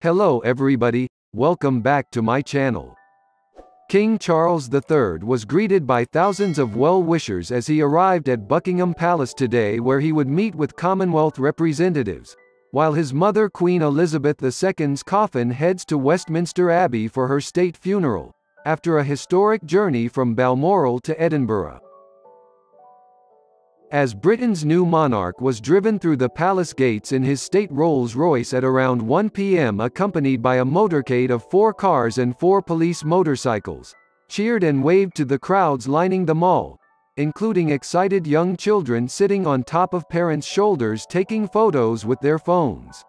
Hello everybody, welcome back to my channel. King Charles III was greeted by thousands of well-wishers as he arrived at Buckingham Palace today, where he would meet with Commonwealth representatives, while his mother Queen Elizabeth II's coffin heads to Westminster Abbey for her state funeral, after a historic journey from Balmoral to Edinburgh. As Britain's new monarch was driven through the palace gates in his state Rolls-Royce at around 1 p.m. accompanied by a motorcade of 4 cars and 4 police motorcycles, cheered and waved to the crowds lining the mall, including excited young children sitting on top of parents' shoulders taking photos with their phones.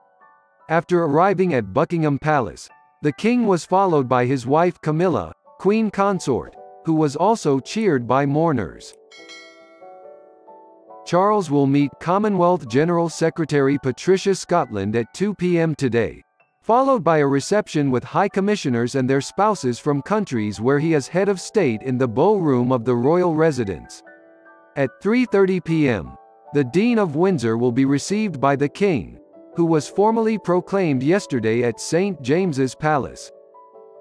After arriving at Buckingham Palace, the king was followed by his wife Camilla, Queen Consort, who was also cheered by mourners. Charles will meet Commonwealth General Secretary Patricia Scotland at 2 p.m. today, followed by a reception with High Commissioners and their spouses from countries where he is head of state in the Bow Room of the Royal Residence. At 3:30 p.m., the Dean of Windsor will be received by the King, who was formally proclaimed yesterday at St. James's Palace.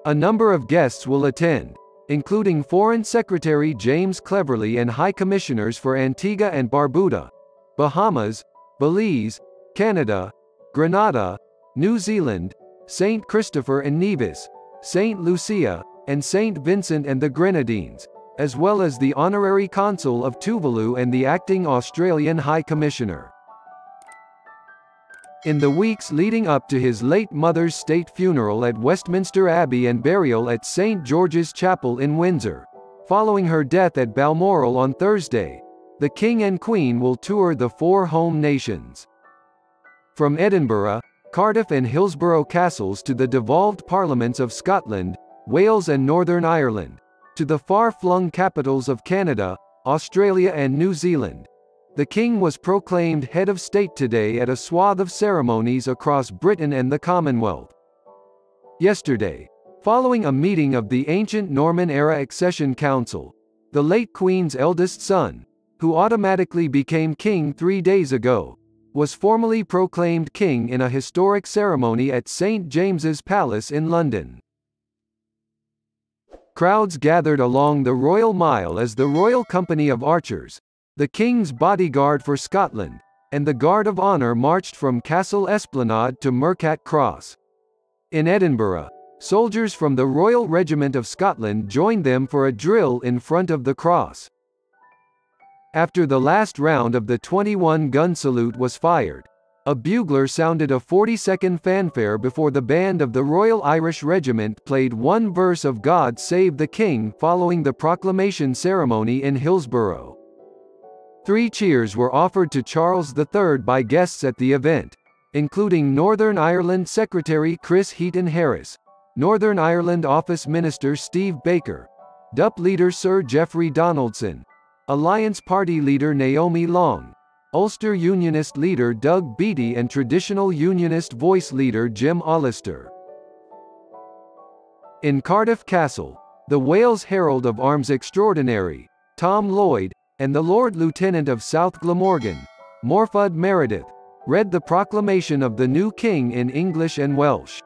A number of guests will attend, including Foreign Secretary James Cleverly and High Commissioners for Antigua and Barbuda, Bahamas, Belize, Canada, Grenada, New Zealand, St. Christopher and Nevis, St. Lucia, and St. Vincent and the Grenadines, as well as the Honorary Consul of Tuvalu and the Acting Australian High Commissioner. In the weeks leading up to his late mother's state funeral at Westminster Abbey and burial at St. George's Chapel in Windsor, following her death at Balmoral on Thursday, the King and Queen will tour the 4 home nations. From Edinburgh, Cardiff and Hillsborough castles to the devolved parliaments of Scotland, Wales and Northern Ireland, to the far-flung capitals of Canada, Australia and New Zealand, the King was proclaimed head of state today at a swath of ceremonies across Britain and the Commonwealth. Yesterday, following a meeting of the ancient Norman-era Accession Council, the late Queen's eldest son, who automatically became King 3 days ago, was formally proclaimed King in a historic ceremony at St. James's Palace in London. Crowds gathered along the Royal Mile as the Royal Company of Archers, the King's bodyguard for Scotland, and the Guard of Honour marched from Castle Esplanade to Mercat Cross. In Edinburgh, soldiers from the Royal Regiment of Scotland joined them for a drill in front of the cross. After the last round of the 21-gun salute was fired, a bugler sounded a 40-second fanfare before the band of the Royal Irish Regiment played one verse of God Save the King following the proclamation ceremony in Hillsborough. 3 cheers were offered to Charles III by guests at the event, including Northern Ireland Secretary Chris Heaton-Harris, Northern Ireland Office Minister Steve Baker, DUP leader Sir Geoffrey Donaldson, Alliance Party leader Naomi Long, Ulster Unionist leader Doug Beattie and Traditional Unionist voice leader Jim Allister. In Cardiff Castle, the Wales Herald of Arms Extraordinary, Tom Lloyd, and the Lord Lieutenant of South Glamorgan, Morfod Meredith, read the proclamation of the new king in English and Welsh.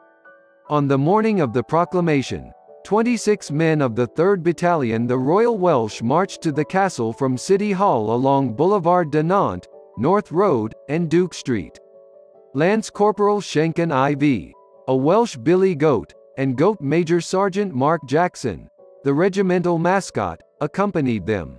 On the morning of the proclamation, 26 men of the 3rd Battalion the Royal Welsh marched to the castle from City Hall along Boulevard de Nantes, North Road, and Duke Street. Lance Corporal Shenkin IV, a Welsh billy goat, and Goat Major Sergeant Mark Jackson, the regimental mascot, accompanied them.